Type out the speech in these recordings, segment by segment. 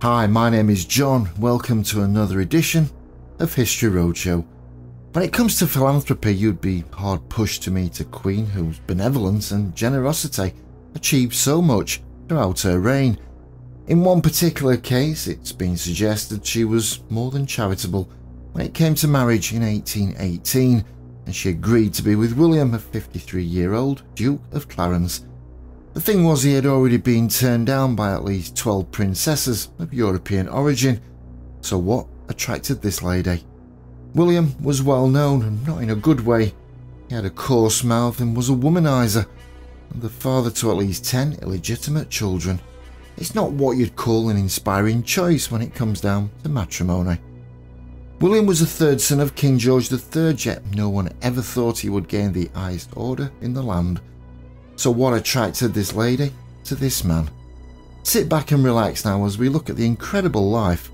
Hi, my name is John. Welcome to another edition of History Roadshow. When it comes to philanthropy, you'd be hard pushed to meet a queen whose benevolence and generosity achieved so much throughout her reign. In one particular case, it's been suggested she was more than charitable when it came to marriage in 1818, and she agreed to be with William, a 53-year-old Duke of Clarence. The thing was, he had already been turned down by at least 12 princesses of European origin, so what attracted this lady? William was well known, and not in a good way. He had a coarse mouth and was a womanizer, and the father to at least 10 illegitimate children. It's not what you'd call an inspiring choice when it comes down to matrimony. William was the third son of King George III, yet no one ever thought he would gain the highest order in the land. So what attracted this lady to this man? Sit back and relax now as we look at the incredible life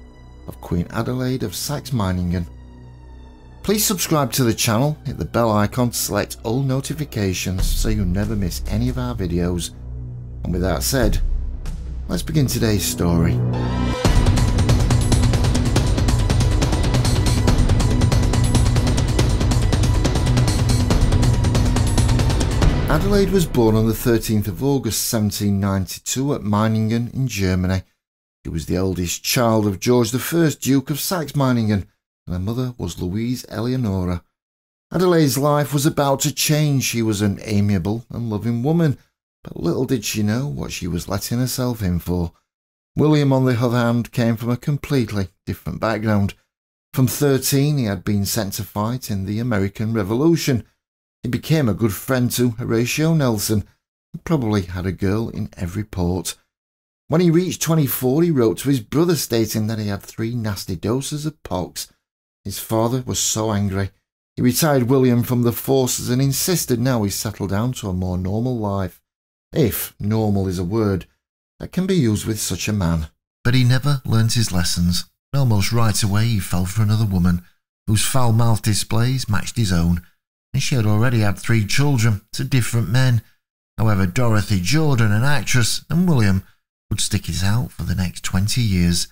of Queen Adelaide of Saxe-Meiningen. Please subscribe to the channel, hit the bell icon to select all notifications so you never miss any of our videos. And with that said, let's begin today's story. Adelaide was born on the 13th of August 1792 at Meiningen in Germany. She was the oldest child of George I, Duke of Saxe-Meiningen, and her mother was Louise Eleonora. Adelaide's life was about to change. She was an amiable and loving woman, but little did she know what she was letting herself in for. William, on the other hand, came from a completely different background. From 13, he had been sent to fight in the American Revolution. He became a good friend to Horatio Nelson and probably had a girl in every port. When he reached 24, he wrote to his brother stating that he had 3 nasty doses of pox. His father was so angry. He retired William from the forces and insisted now he settled down to a more normal life, if normal is a word that can be used with such a man. But he never learnt his lessons, and almost right away he fell for another woman, whose foul-mouthed displays matched his own, and she had already had 3 children to different men. However, Dorothy Jordan, an actress, and William would stick it out for the next 20 years.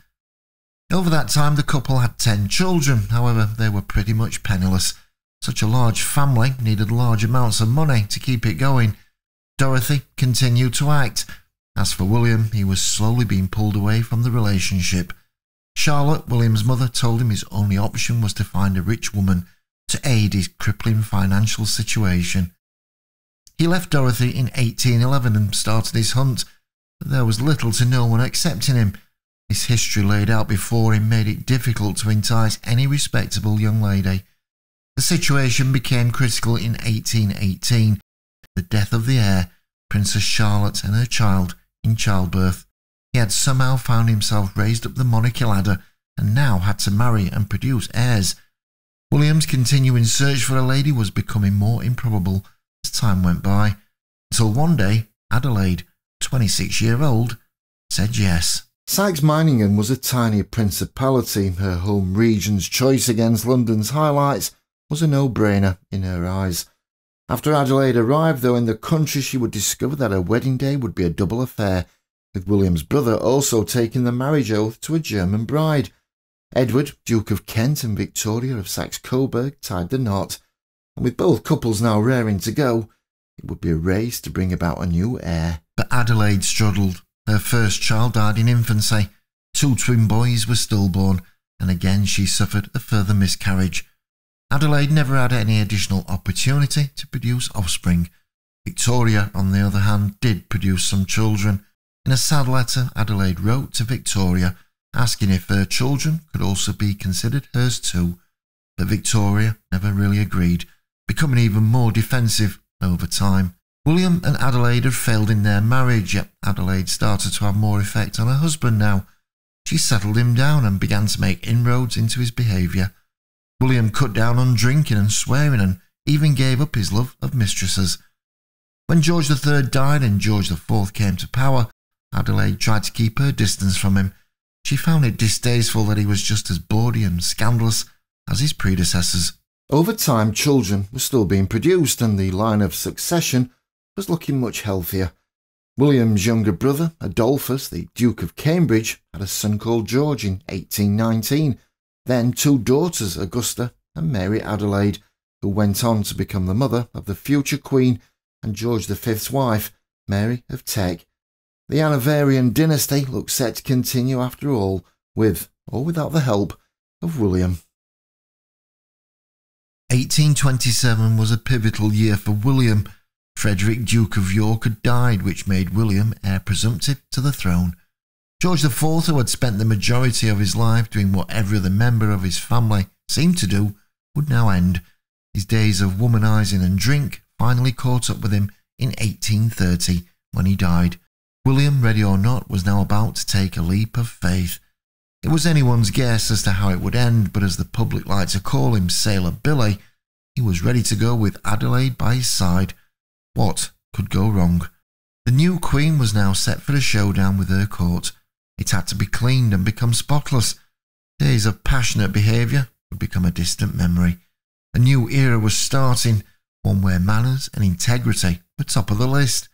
Over that time, the couple had 10 children. However, they were pretty much penniless. Such a large family needed large amounts of money to keep it going. Dorothy continued to act. As for William, he was slowly being pulled away from the relationship. Charlotte, William's mother, told him his only option was to find a rich woman to aid his crippling financial situation. He left Dorothy in 1811 and started his hunt, but there was little to no one accepting him. His history laid out before him made it difficult to entice any respectable young lady. The situation became critical in 1818, the death of the heir, Princess Charlotte, and her child in childbirth. He had somehow found himself raised up the monarchy ladder and now had to marry and produce heirs. William's continuing search for a lady was becoming more improbable as time went by, until one day Adelaide, 26-year-old, said yes. Saxe-Meiningen was a tiny principality. Her home region's choice against London's highlights was a no-brainer in her eyes. After Adelaide arrived, though, in the country, she would discover that her wedding day would be a double affair, with William's brother also taking the marriage oath to a German bride. Edward, Duke of Kent, and Victoria of Saxe Coburg tied the knot, and with both couples now raring to go, it would be a race to bring about a new heir. But Adelaide struggled. Her first child died in infancy, 2 twin boys were stillborn, and again she suffered a further miscarriage. Adelaide never had any additional opportunity to produce offspring. Victoria, on the other hand, did produce some children. In a sad letter, Adelaide wrote to Victoria, asking if her children could also be considered hers too, but Victoria never really agreed, becoming even more defensive over time. William and Adelaide had failed in their marriage, yet Adelaide started to have more effect on her husband now. She settled him down and began to make inroads into his behaviour. William cut down on drinking and swearing and even gave up his love of mistresses. When George III died and George IV came to power, Adelaide tried to keep her distance from him. She found it distasteful that he was just as bawdy and scandalous as his predecessors. Over time, children were still being produced and the line of succession was looking much healthier. William's younger brother, Adolphus, the Duke of Cambridge, had a son called George in 1819, then two daughters, Augusta and Mary Adelaide, who went on to become the mother of the future Queen and George V's wife, Mary of Teck. The Hanoverian dynasty looked set to continue after all, with or without the help of William. 1827 was a pivotal year for William. Frederick, Duke of York, had died, which made William heir presumptive to the throne. George IV, who had spent the majority of his life doing what every other member of his family seemed to do, would now end. His days of womanizing and drink finally caught up with him in 1830, when he died. William, ready or not, was now about to take a leap of faith. It was anyone's guess as to how it would end, but as the public liked to call him Sailor Billy, he was ready to go with Adelaide by his side. What could go wrong? The new Queen was now set for a showdown with her court. It had to be cleaned and become spotless. Days of passionate behaviour would become a distant memory. A new era was starting, one where manners and integrity were top of the list,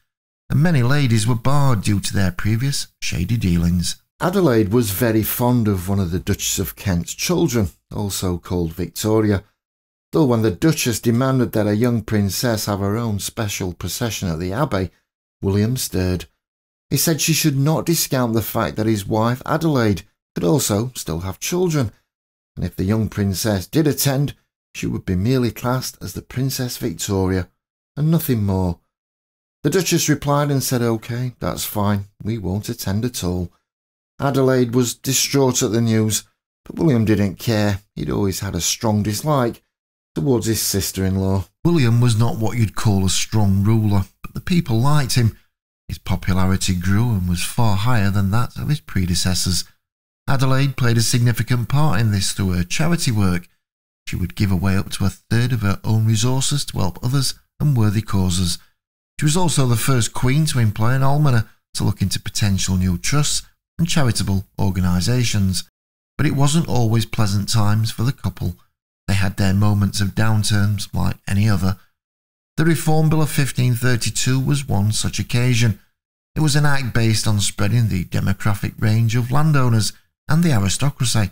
and many ladies were barred due to their previous shady dealings. Adelaide was very fond of one of the Duchess of Kent's children, also called Victoria, though when the Duchess demanded that a young princess have her own special procession at the Abbey, William stirred. He said she should not discount the fact that his wife Adelaide could also still have children, and if the young princess did attend, she would be merely classed as the Princess Victoria, and nothing more. The Duchess replied and said, "Okay, that's fine, we won't attend at all." Adelaide was distraught at the news, but William didn't care. He'd always had a strong dislike towards his sister-in-law. William was not what you'd call a strong ruler, but the people liked him. His popularity grew and was far higher than that of his predecessors. Adelaide played a significant part in this through her charity work. She would give away up to a third of her own resources to help others and worthy causes. She was also the first Queen to employ an almoner to look into potential new trusts and charitable organisations. But it wasn't always pleasant times for the couple. They had their moments of downturns like any other. The Reform Bill of 1532 was one such occasion. It was an act based on spreading the demographic range of landowners and the aristocracy.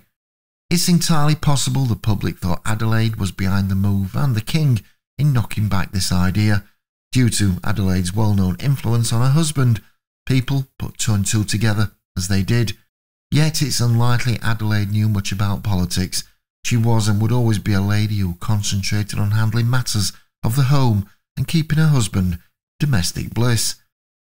It's entirely possible the public thought Adelaide was behind the move and the king in knocking back this idea. Due to Adelaide's well-known influence on her husband, people put two and two together as they did. Yet it's unlikely Adelaide knew much about politics. She was and would always be a lady who concentrated on handling matters of the home and keeping her husband domestic bliss.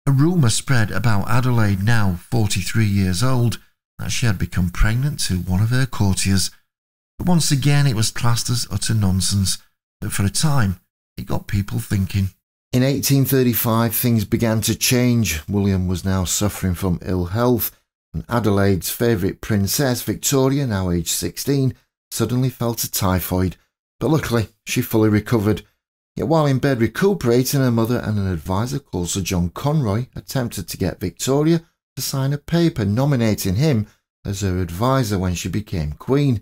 A rumour spread about Adelaide, now 43 years old, that she had become pregnant to one of her courtiers. But once again it was classed as utter nonsense, but for a time it got people thinking. In 1835 things began to change. William was now suffering from ill health, and Adelaide's favourite princess, Victoria, now aged 16, suddenly fell to typhoid, but luckily she fully recovered. Yet while in bed recuperating, her mother and an advisor called Sir John Conroy attempted to get Victoria to sign a paper nominating him as her advisor when she became Queen,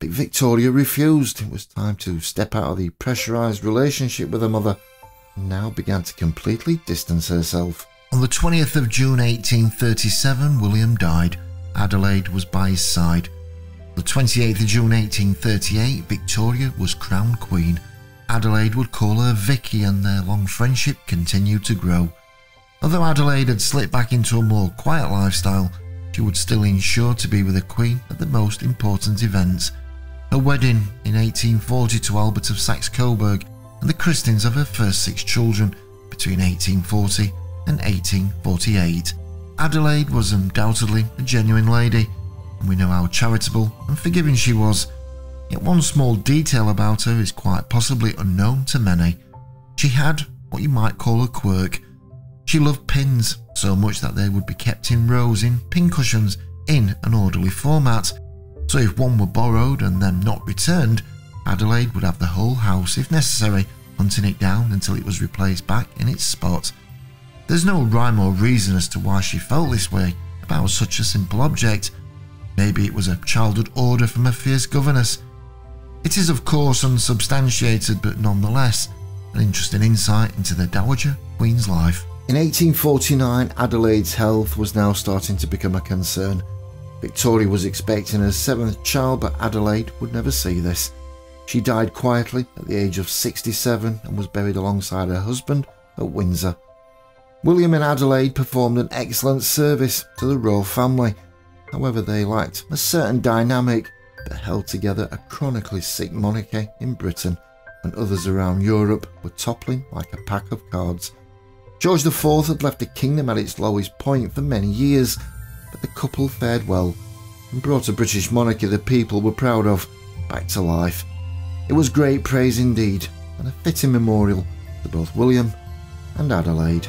but Victoria refused. It was time to step out of the pressurised relationship with her mother, and now began to completely distance herself. On the 20th of June 1837, William died. Adelaide was by his side. The 28th of June 1838, Victoria was crowned Queen. Adelaide would call her Vicky, and their long friendship continued to grow. Although Adelaide had slipped back into a more quiet lifestyle, she would still ensure to be with the Queen at the most important events. Her wedding in 1840 to Albert of Saxe Coburg, and the christenings of her first 6 children between 1840 and 1848. Adelaide was undoubtedly a genuine lady, and we know how charitable and forgiving she was. Yet one small detail about her is quite possibly unknown to many. She had what you might call a quirk. She loved pins so much that they would be kept in rows in pincushions in an orderly format, so if one were borrowed and then not returned, Adelaide would have the whole house, if necessary, hunting it down until it was replaced back in its spot. There's no rhyme or reason as to why she felt this way about such a simple object. Maybe it was a childhood order from a fierce governess. It is, of course, unsubstantiated, but nonetheless an interesting insight into the Dowager Queen's life. In 1849, Adelaide's health was now starting to become a concern. Victoria was expecting her seventh child, but Adelaide would never see this. She died quietly at the age of 67 and was buried alongside her husband at Windsor. William and Adelaide performed an excellent service to the royal family. However, they lacked a certain dynamic that held together a chronically sick monarchy in Britain, and others around Europe were toppling like a pack of cards. George IV had left the kingdom at its lowest point for many years, but the couple fared well and brought a British monarchy the people were proud of back to life. It was great praise indeed, and a fitting memorial to both William and Adelaide.